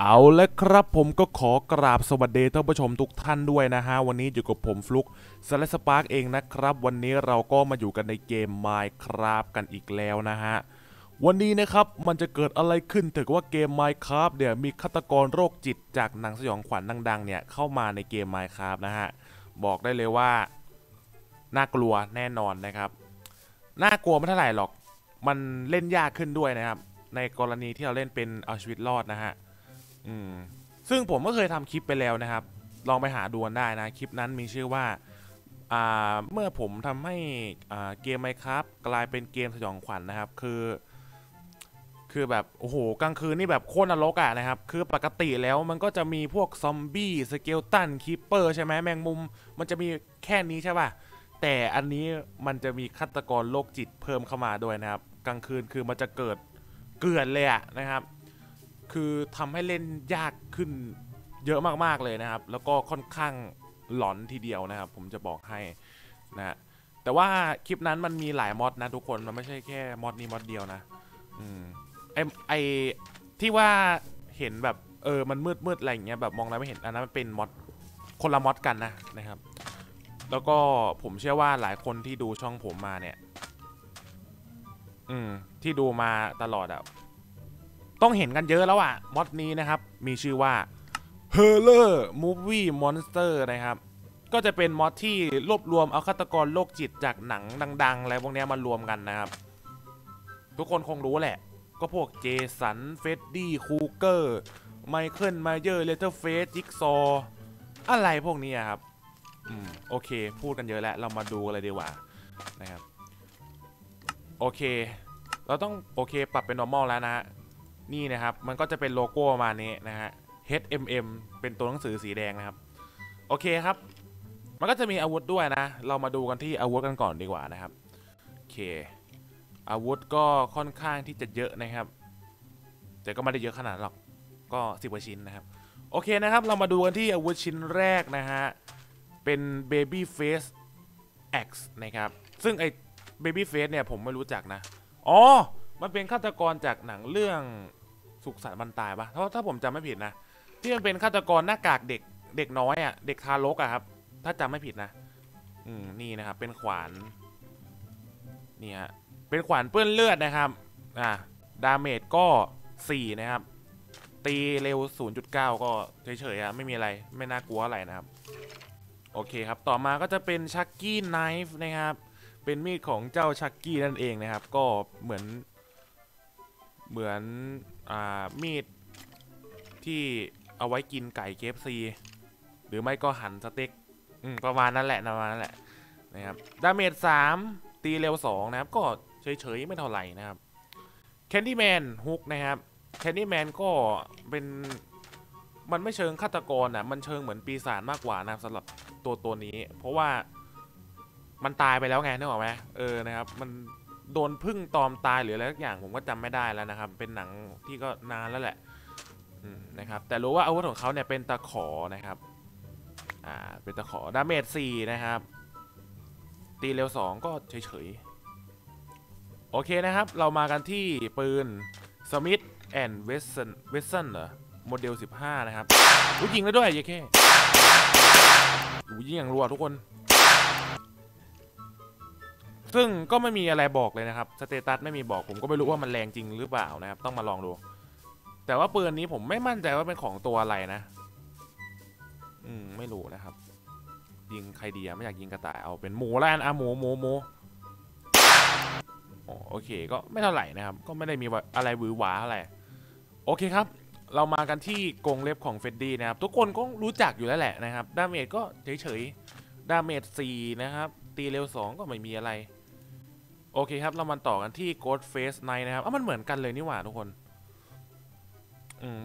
เอาละครับผมก็ขอกราบสวัสดีท่านผู้ชมทุกท่านด้วยนะฮะวันนี้อยู่กับผมฟลุกสไลด์สปาร์กเองนะครับวันนี้เราก็มาอยู่กันในเกม Minecraft กันอีกแล้วนะฮะวันนี้นะครับมันจะเกิดอะไรขึ้นถึงว่าเกม Minecraft เนี่ยมีฆาตกรโรคจิตจากหนังสยองขวัญดังๆเนี่ยเข้ามาในเกม Minecraft นะฮะบอกได้เลยว่าน่ากลัวแน่นอนนะครับน่ากลัวไม่เท่าไหร่หรอกมันเล่นยากขึ้นด้วยนะครับในกรณีที่เราเล่นเป็นเอาชีวิตรอดนะฮะซึ่งผมก็เคยทำคลิปไปแล้วนะครับลองไปหาดูได้นะคลิปนั้นมีชื่อว่าเมื่อผมทำให้เกม Minecraft กลายเป็นเกมสยองขวัญ นะครับคือแบบโอ้โหกลางคืนนี่แบบโคตรนรกอ่ะนะครับคือปกติแล้วมันก็จะมีพวกซอมบี้สเกลตันคีปเปอร์ใช่ไหมแมงมุมมันจะมีแค่นี้ใช่ป่ะแต่อันนี้มันจะมีฆาตกรโรคจิตเพิ่มเข้ามาด้วยนะครับกลางคืนคือมันจะเกิดเกลื่อนเลยอ่ะนะครับคือทำให้เล่นยากขึ้นเยอะมากๆเลยนะครับแล้วก็ค่อนข้างหลอนทีเดียวนะครับผมจะบอกให้นะแต่ว่าคลิปนั้นมันมีหลายมอดนะทุกคนมันไม่ใช่แค่มอดนี้มอดเดียวนะไอที่ว่าเห็นแบบมันมืดๆอะไรอย่างเงี้ยแบบมองอะไรไม่เห็นอันนั้นมันเป็นมอดคนละมอดกันนะครับแล้วก็ผมเชื่อว่าหลายคนที่ดูช่องผมมาเนี่ยที่ดูมาตลอดอ่ะต้องเห็นกันเยอะแล้วอ่ะมอดนี้นะครับมีชื่อว่า Horror Movie Monster นะครับก็จะเป็นมอดที่รวบรวมเอาฆาตกรโรคจิตจากหนังดังๆอะไรพวกนี้มารวมกันนะครับทุกคนคงรู้แหละก็พวกเจสันเฟดดี้คูเกอร์ไมเคิลมาเยอร์เลเทอร์เฟสจิกซออะไรพวกนี้ครับโอเคพูดกันเยอะแล้วเรามาดูอะไรดีกว่านะครับโอเคเราต้องโอเคปรับเป็น normal แล้วนะนี่นะครับมันก็จะเป็นโลโก้ประมาณนี้นะฮะ HMM เป็นตัวหนังสือสีแดงนะครับโอเคครับมันก็จะมีอาวุธด้วยนะเรามาดูกันที่อาวุธกันก่อนดีกว่านะครับโอเคอาวุธก็ค่อนข้างที่จะเยอะนะครับแต่ก็ไม่ได้เยอะขนาดหรอกก็10กว่าชิ้นนะครับโอเคนะครับเรามาดูกันที่อาวุธชิ้นแรกนะฮะเป็น Baby Face Axe นะครับซึ่งไอ้ Baby Face เนี่ยผมไม่รู้จักนะอ๋อมันเป็นฆาตกรจากหนังเรื่องสุขสันต์วันตายปะถ้าผมจำไม่ผิดนะที่มันเป็นฆาตกรหน้ากากเด็กเด็กน้อยอ่ะเด็กทารกอ่ะครับถ้าจำไม่ผิดนะนี่นะครับเป็นขวานนี่ฮะเป็นขวานเปื้อนเลือดนะครับดาเมจก็4นะครับตีเร็ว 0.9 ก็เฉยๆอ่ะไม่มีอะไรไม่น่ากลัวอะไรนะครับโอเคครับต่อมาก็จะเป็นชักกี้ไนฟ์นะครับเป็นมีดของเจ้าชักกี้นั่นเองนะครับก็เหมือนมีดที่เอาไว้กินไก่ KFC หรือไม่ก็หั่นสเต็กประมาณนั้นแหละนะครับดาเมจ3ตีเร็ว2นะครับก็เฉยๆไม่เท่าไหร่นะครับแคนดี้แมนฮุกนะครับแคนดี้แมนก็เป็นมันไม่เชิงฆาตกรนะมันเชิงเหมือนปีศาจมากกว่านะครับสำหรับตัวนี้เพราะว่ามันตายไปแล้วไงนึกออกไหมนะครับมันโดนพึ่งตอมตายหรืออะไรสักอย่างผมก็จำไม่ได้แล้วนะครับเป็นหนังที่ก็นานแล้วแหละนะครับแต่รู้ว่าอาวุธของเขาเนี่ยเป็นตะขอนะครับเป็นตะขอดาเมจ4นะครับตีเร็ว2ก็เฉยๆโอเคนะครับเรามากันที่ปืนสมิธแอนด์เวสสันเหรอโมเดล15นะครับยิงแล้วด้วยแค่ยิงอย่างรัวทุกคนซึ่งก็ไม่มีอะไรบอกเลยนะครับสเตตัสไม่มีบอกผมก็ไม่รู้ว่ามันแรงจริงหรือเปล่านะครับต้องมาลองดูแต่ว่าปืนนี้ผมไม่มั่นใจว่าเป็นของตัวอะไรนะไม่รู้นะครับยิงใครดีอะไม่อยากยิงกระต่ายเอาเป็นหมูแล้วกันอะหมูโอเคก็ไม่เท่าไหร่นะครับก็ไม่ได้มีอะไรหวือหวาอะไรโอเคครับเรามากันที่กรงเล็บของเฟดดี้นะครับทุกคนก็รู้จักอยู่แล้วแหละนะครับดาเมจก็เฉยๆดาเมจ4นะครับตีเร็ว2ก็ไม่มีอะไรโอเคครับเรามาต่อกันที่ Ghost Face Knife นะครับมันเหมือนกันเลยนี่หว่าทุกคน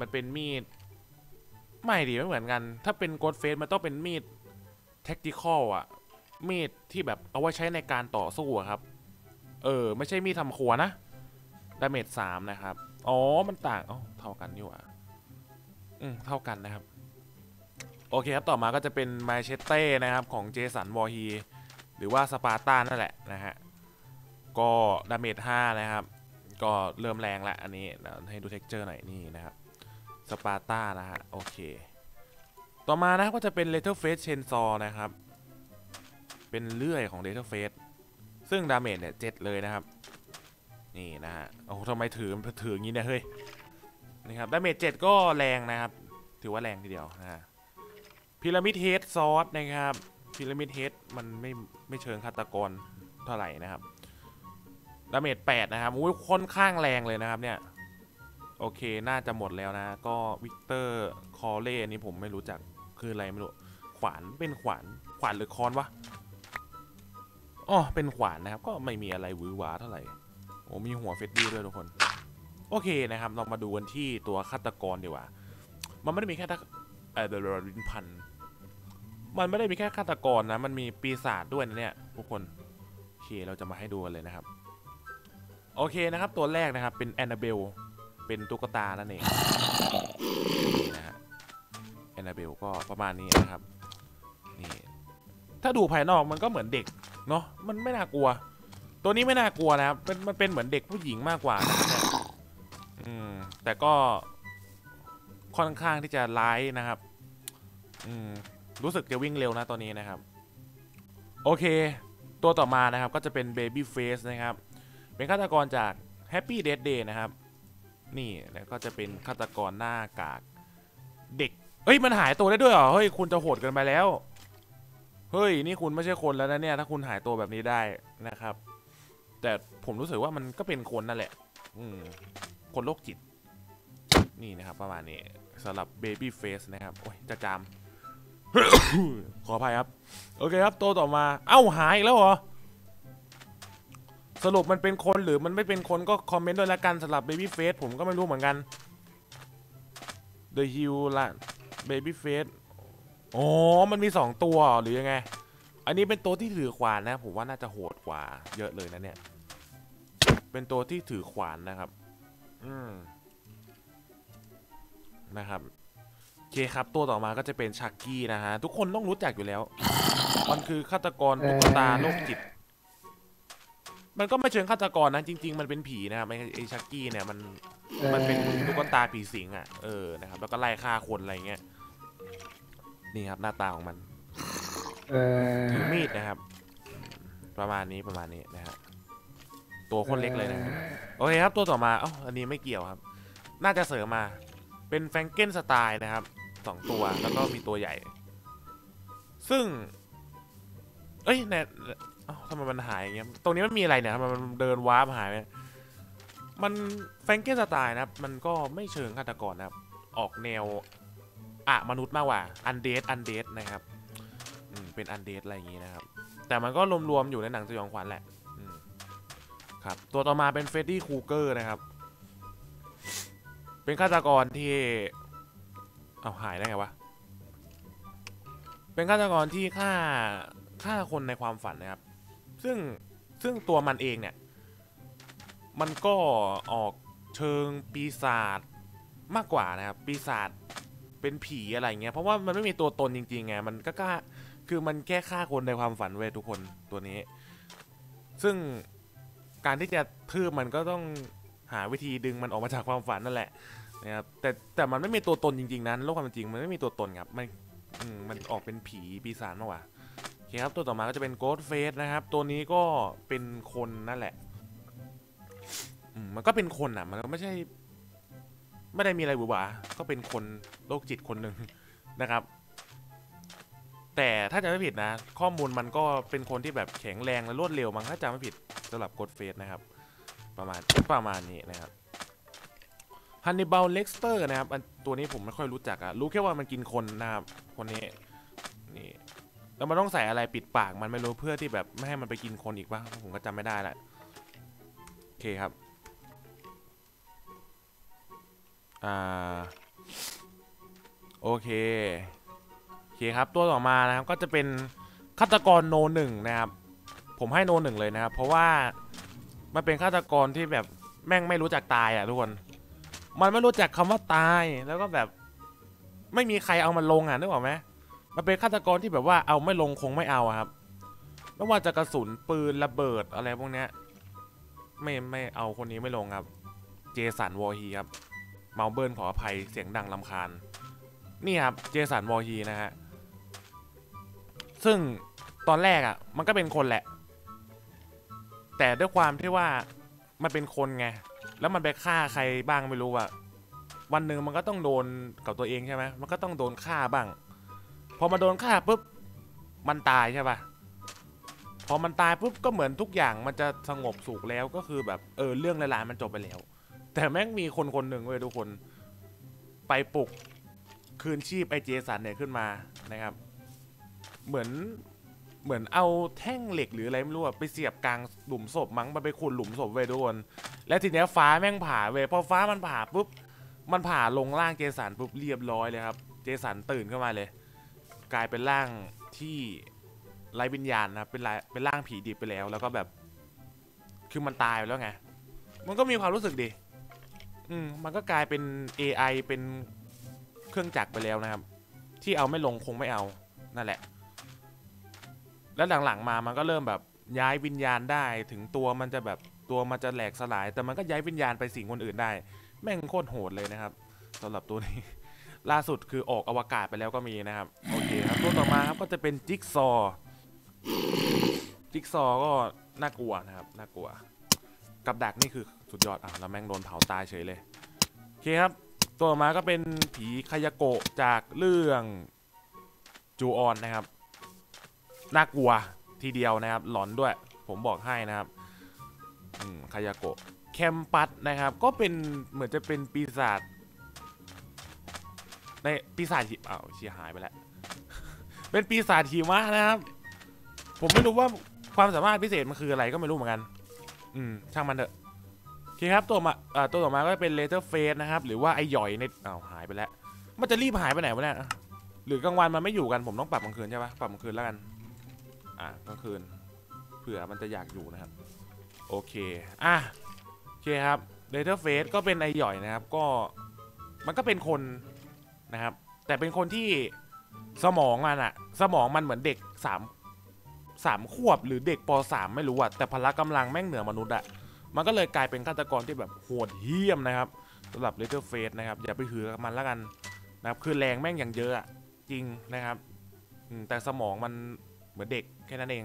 มันเป็นมีดไม่ดีไม่เหมือนกันถ้าเป็น Ghost Face มันต้องเป็นมีด tactical อ่ะมีดที่แบบเอาไว้ใช้ในการต่อสู้ครับไม่ใช่มีดทำครัวนะดาเมจ3นะครับอ๋อมันต่างเท่ากันนี่หว่าเท่ากันนะครับโอเคครับต่อมาก็จะเป็น Machete นะครับของเจสันวอร์ฮีหรือว่าสปาร์ตานั่นแหละนะฮะก็ดาเมจ5นะครับก็เริ่มแรงละอันนี้ให้ดูเท็กเจอร์หน่อยนี่นะครับ สปาร์ต้านะฮะโอเคต่อมานะก็จะเป็นเลเทอร์เฟสเชนซอนะครับเป็นเลื่อยของเลเทอร์เฟสซึ่งดาเมจเนี่ย7เลยนะครับนี่นะฮะโอ้โหทำไมถืออย่างนี้เนี่ยเฮ้ยนี่ครับดาเมจ7ก็แรงนะครับถือว่าแรงทีเดียวนะพีระมิดเฮดซอสนะครับพีระมิดเฮดมันไม่เชิงฆาตกรเท่าไหร่นะครับดาเมจ8นะครับอุ้ยค่อนข้างแรงเลยนะครับเนี่ยโอเคน่าจะหมดแล้วนะก็วิกเตอร์คอเล่นี่ผมไม่รู้จักคืออะไรไม่รู้ขวานเป็นขวานหรือคอนวะอ๋อเป็นขวานนะครับก็ไม่มีอะไรหวือหวาเท่าไหร่โอ้มีหัวเฟดดี้ด้วยทุกคนโอเคนะครับเรามาดูกันที่ตัวฆาตกรดีกว่ามันไม่ได้มีแค่เดลรินพันมันไม่ได้มีแค่ฆาตกรนะมันมีปีศาจด้วยนะเนี่ยทุกคนโอเคเราจะมาให้ดูกันเลยนะครับโอเคนะครับตัวแรกนะครับเป็นแอนนาเบลเป็นตุ๊กตานั่นเองนะฮะแอนนาเบลก็ประมาณนี้นะครับนี่ถ้าดูภายนอกมันก็เหมือนเด็กเนาะมันไม่น่ากลัวตัวนี้ไม่น่ากลัวนะครับมันเป็นเหมือนเด็กผู้หญิงมากกว่าแต่ก็ค่อนข้างที่จะร้ายนะครับรู้สึกจะวิ่งเร็วนะตอนนี้นะครับโอเคตัวต่อมานะครับก็จะเป็นเบบี้เฟสนะครับเป็นฆาตกรจากแฮปปี้เดทเดย์นะครับนี่แล้วก็จะเป็นฆาตกรหน้ากากเด็กเฮ้ยมันหายตัวได้ด้วยเหรอเฮ้ยคุณจะโหดเกินไปแล้วเฮ้ยนี่คุณไม่ใช่คนแล้วนะเนี่ยถ้าคุณหายตัวแบบนี้ได้นะครับแต่ผมรู้สึกว่ามันก็เป็นคนนั่นแหละคนโรคจิตนี่นะครับประมาณนี้สำหรับเบบี้เฟสนะครับโอ้ยจะจาม ขออภัยครับโอเคครับตัวต่อมาเอ้าหายอีกแล้วเหรอสรุปมันเป็นคนหรือมันไม่เป็นคนก็คอมเมนต์ด้วยละกันสำหรับเบบี้เฟสผมก็ไม่รู้เหมือนกัน The Hill ล่ะเบบี้เฟสอ๋อมันมี2ตัวหรือยังไงอันนี้เป็นตัวที่ถือขวานนะผมว่าน่าจะโหดกว่าเยอะเลยนะเนี่ยเป็นตัวที่ถือขวานนะครับนะครับโอเคครับตัวต่อมาก็จะเป็นชักกี้นะฮะทุกคนต้องรู้จักอยู่แล้วมันคือฆาตกรตุ๊กตาโรคจิตมันก็ไม่เชิงฆาตกรนะจริงๆมันเป็นผีนะครับไอ้ชักกี้เนี่ยมันเป็นตุ๊กตาผีสิงอ่ะนะครับแล้วก็ไล่ฆ่าคนอะไรเงี้ยนี่ครับหน้าตาของมันถือมีดนะครับประมาณนี้นะฮะตัวคนเล็กเลยนะโอเคครับตัวต่อมาอ๋ออันนี้ไม่เกี่ยวครับน่าจะเสริมมาเป็นแฟรงเกนสไตล์นะครับ2ตัวแล้วก็มีตัวใหญ่ซึ่งเอ้ยเนี่ยทำไมมันหายอย่างเงี้ยตรงนี้มันมีอะไรเนี่ยทำไมมันเดินวาร์ปหายไปมันแฟรงเกนสไตล์นะครับมันก็ไม่เชิงฆาตกรนะครับออกแนวอะมนุษย์มากกว่าอันเดดนะครับเป็นอันเดดอะไรอย่างงี้นะครับแต่มันก็รวมๆอยู่ในหนังสยองขวัญแหละครับตัวต่อมาเป็นเฟรดดี้ครูเกอร์นะครับเป็นฆาตกรที่เอาหายได้ไงวะเป็นฆาตกรที่ฆ่าคนในความฝันนะครับซึ่งตัวมันเองเนี่ยมันก็ออกเชิงปีศาจมากกว่านะครับปีศาจเป็นผีอะไรเงี้ยเพราะว่ามันไม่มีตัวตนจริงๆไงมันก็คือมันแค่ฆ่าคนในความฝันเว้ยทุกคนตัวนี้ซึ่งการที่จะทืบมันก็ต้องหาวิธีดึงมันออกมาจากความฝันนั่นแหละนะครับแต่มันไม่มีตัวตนจริงๆนั้นโลกความจริงมันไม่มีตัวตนครับมันออกเป็นผีปีศาจมากกว่าโอเคครับตัวต่อมาก็จะเป็นโกสต์เฟสนะครับตัวนี้ก็เป็นคนนั่นแหละมันก็เป็นคนอ่ะมันก็ไม่ได้มีอะไรบุบาก็เป็นคนโรคจิตคนหนึ่งนะครับแต่ถ้าจำไม่ผิดนะข้อมูลมันก็เป็นคนที่แบบแข็งแรงและรวดเร็วมั้งถ้าจำไม่ผิดสำหรับโกสต์เฟสนะครับประมาณนี้นะครับฮันนิบาลเล็กสเตอร์นะครับตัวนี้ผมไม่ค่อยรู้จักอะรู้แค่ว่ามันกินคนนะครับคนนี้นี่แล้วมันต้องใส่อะไรปิดปากมันไม่รู้เพื่อที่แบบไม่ให้มันไปกินคนอีกป่ะผมก็จำไม่ได้ละโอเคครับโอเคครับตัวต่อมานะครับก็จะเป็นฆาตกรโน1นะครับผมให้โน1เลยนะครับเพราะว่ามันเป็นฆาตกรที่แบบแม่งไม่รู้จักตายอ่ะทุกคนมันไม่รู้จักคำว่าตายแล้วก็แบบไม่มีใครเอามันลงอ่ะนึกออกไหมมันเป็นฆาตกรที่แบบว่าเอาไม่ลงคงไม่เอาครับไม่ว่าจะกระสุนปืนระเบิดอะไรพวกเนี้ยไม่เอาคนนี้ไม่ลงครับเจสันวอร์ฮีครับ เมาเบิร์นขออภัยเสียงดังรำคาญนี่ครับเจสันวอฮีนะฮะซึ่งตอนแรกอ่ะมันก็เป็นคนแหละแต่ด้วยความที่ว่ามันเป็นคนไงแล้วมันไปฆ่าใครบ้างไม่รู้อ่ะวันหนึ่งมันก็ต้องโดนกับตัวเองใช่ไหมมันก็ต้องโดนฆ่าบ้างพอมาโดนฆ่าปุ๊บมันตายใช่ป่ะพอมันตายปุ๊บก็เหมือนทุกอย่างมันจะสงบสุขแล้วก็คือแบบเรื่องหลายๆมันจบไปแล้วแต่แม่งมีคนคนหนึ่งเว้ยทุกคนไปปลุกคืนชีพไอเจสันเนี่ยขึ้นมานะครับเหมือนเอาแท่งเหล็กหรืออะไรไม่รู้ไปเสียบกลางหลุมศพมั้งมันไปขุดหลุมศพเว้ยทุกคนและทีเนี้ยฟ้าแม่งผ่าเว้ยพอฟ้ามันผ่าปุ๊บมันผ่าลงร่างเจสันปุ๊บเรียบร้อยเลยครับเจสันตื่นขึ้นมาเลยกลายเป็นร่างที่ไร้วิญญาณนะครับเป็นร่างผีดิบไปแล้วแล้วก็แบบคือมันตายไปแล้วไงมันก็มีความรู้สึกดีมันก็กลายเป็น AI เป็นเครื่องจักรไปแล้วนะครับที่เอาไม่ลงคงไม่เอานั่นแหละแล้วหลังๆมามันก็เริ่มแบบย้ายวิญญาณได้ถึงตัวมันจะแหลกสลายแต่มันก็ย้ายวิญญาณไปสิ่งคนอื่นได้แม่งโคตรโหดเลยนะครับสำหรับตัวนี้ล่าสุดคือออกอวกาศไปแล้วก็มีนะครับโอเคครับตัวต่อมาครับก็จะเป็นจิ๊กซอก็น่ากลัวนะครับน่ากลัวกับดักนี่คือสุดยอดอ่ะแล้วแม่งโดนเผาตายเฉยเลยโอเคครับตัวมาก็เป็นผีคายาโกะจากเรื่องจูออนนะครับน่ากลัวทีเดียวนะครับหลอนด้วยผมบอกให้นะครับคายาโกะแคมปัสนะครับก็เป็นเหมือนจะเป็นปีศาจในปีศาจหิมะอ้าวเสียหายไปแล้ว เป็นปีศาจหิมะนะครับผมไม่รู้ว่าความสามารถพิเศษมันคืออะไรก็ไม่รู้เหมือนกันช่างมันเถอะโอเคครับตัวต่อมาก็เป็นเลเทอร์เฟสนะครับหรือว่าไอหย่อยในอ้าวหายไปแล้วมันจะรีบหายไปไหนวะเนี่ยหรือกลางวันมันไม่อยู่กันผมต้องปรับกลางคืนใช่ปะปรับกลางคืนแล้วกันกลางคืนเผื่อมันจะอยากอยู่นะครับโอเคโอเคครับเลเทอร์เฟสก็เป็นไอหย่อยนะครับก็มันก็เป็นคนนะครับแต่เป็นคนที่สมองมันเหมือนเด็ก3ขวบหรือเด็กป .3 ไม่รู้อะแต่พละกำลังแม่งเหนือมนุษย์อะมันก็เลยกลายเป็นฆาตกรที่แบบโหดเหี้ยมนะครับสำหรับเลเทอร์เฟสนะครับอย่าไปหือกับมันแล้วกันนะครับคือแรงแม่งอย่างเยอะอะจริงนะครับแต่สมองมันเหมือนเด็กแค่นั้นเอง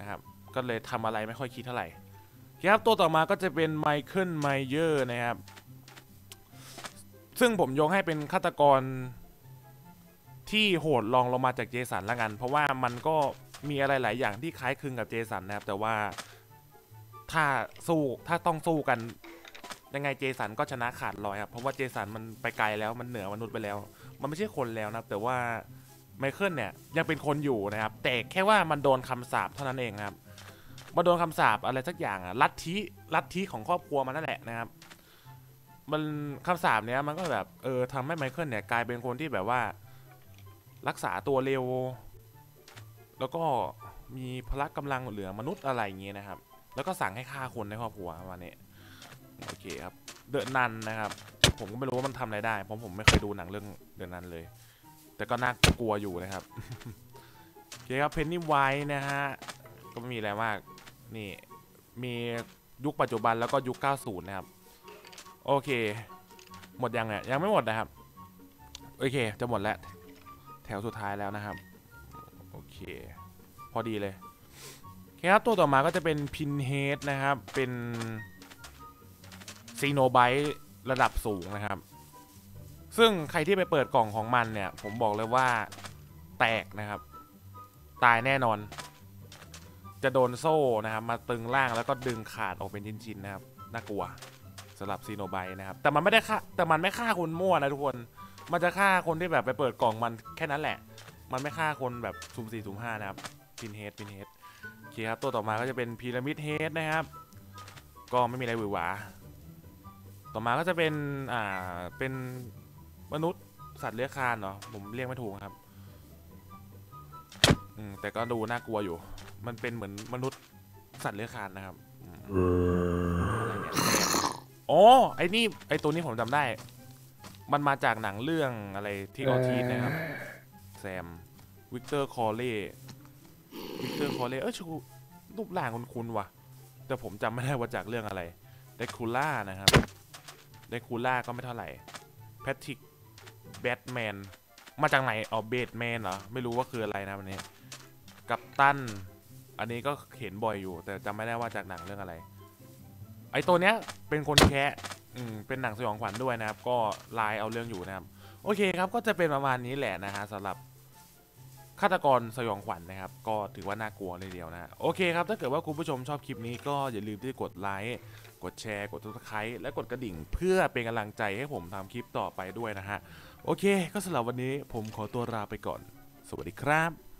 นะครับก็เลยทำอะไรไม่ค่อยคิดเท่าไหร่ครับตัวต่อมาก็จะเป็นไมเคิลไมเยอร์นะครับซึ่งผมยกให้เป็นฆาตกรที่โหดรองลงมาจากเจสันละกันเพราะว่ามันก็มีอะไรหลายอย่างที่คล้ายคลึงกับเจสันนะครับแต่ว่าถ้าต้องสู้กันยังไงเจสันก็ชนะขาดลอยครับเพราะว่าเจสันมันไปไกลแล้วมันเหนือมนุษย์ไปแล้วมันไม่ใช่คนแล้วนะครับแต่ว่าไมเคิลเนี่ยยังเป็นคนอยู่นะครับแต่แค่ว่ามันโดนคำสาปเท่านั้นเองครับมันโดนคำสาปอะไรสักอย่างอะลัทธิของครอบครัวมันนั่นแหละนะครับมันคำสาปเนี้ยมันก็แบบทำให้ไมเคิลเนี่ยกลายเป็นคนที่แบบว่ารักษาตัวเร็วแล้วก็มีพละกำลังเหลือมนุษย์อะไรอย่างเงี้ยนะครับแล้วก็สั่งให้ฆ่าคนในครอบครัวมาเนี่ยโอเคครับเดอะนันนะครับผมก็ไม่รู้ว่ามันทำอะไรได้เพราะผมไม่เคยดูหนังเรื่องเดอะนันเลยแต่ก็น่ากลัวอยู่นะครับ โอเคครับเพนนี่ไวท์นะฮะก็ไม่มีอะไรมากนี่มียุคปัจจุบันแล้วก็ยุค 90 นะครับโอเคหมดยังเนี่ยยังไม่หมดนะครับโอเคจะหมดแล้วแถวสุดท้ายแล้วนะครับโอเคพอดีเลยโอเคครับตัวต่อมาก็จะเป็นพินเฮดนะครับเป็นซีโนไบต์ระดับสูงนะครับซึ่งใครที่ไปเปิดกล่องของมันเนี่ยผมบอกเลยว่าแตกนะครับตายแน่นอนจะโดนโซ่นะครับมาตึงล่างแล้วก็ดึงขาดออกเป็นชิ้นๆนะครับน่ากลัวสำหรับซีโนไบต์นะครับแต่มันไม่ฆ่าคนมั่วนะทุกคนมันจะฆ่าคนที่แบบไปเปิดกล่องมันแค่นั้นแหละมันไม่ฆ่าคนแบบสุ่มสี่สุ่มห้านะครับพินเฮดโอเคครับตัวต่อมาก็จะเป็นพีระมิดเฮดนะครับก็ไม่มีอะไรหวือหวาต่อมาก็จะเป็นเป็นมนุษย์สัตว์เลื้อยคลานเนาะผมเรียกไม่ถูกครับแต่ก็ดูน่ากลัวอยู่มันเป็นเหมือนมนุษย์สัตว์เลื้อยคลานนะครับอ๋อไอ้ตัวนี้ผมจำได้มันมาจากหนังเรื่องอะไรที่ออทีนะครับแซมวิกเตอร์คอเล่ชูรูปร่างคุ้นๆว่ะแต่ผมจำไม่ได้ว่าจากเรื่องอะไรเดคูล่านะครับ ได้คูล่าก็ไม่เท่าไหร่แพทริกแบทแมนมาจากไหนเอาเบทแมนเหรอไม่รู้ว่าคืออะไรนะวันนี้กัปตันอันนี้ก็เห็นบ่อยอยู่แต่จำไม่ได้ว่าจากหนังเรื่องอะไรไอตัวเนี้ยเป็นคนแคะเป็นหนังสยองขวัญด้วยนะครับก็ไลน์เอาเรื่องอยู่นะครับโอเคครับก็จะเป็นประมาณนี้แหละนะฮะสำหรับฆาตกรสยองขวัญ นะครับก็ถือว่าน่ากลัวเลยเดียวนะโอเคครับถ้าเกิดว่าคุณผู้ชมชอบคลิปนี้ก็อย่าลืมที่กดไลค์กดแชร์กด Subscribe และกดกระดิ่งเพื่อเป็นกำลังใจให้ผมทำคลิปต่อไปด้วยนะฮะโอเคก็สำหรับวันนี้ผมขอตัวลาไปก่อนสวัสดีครับ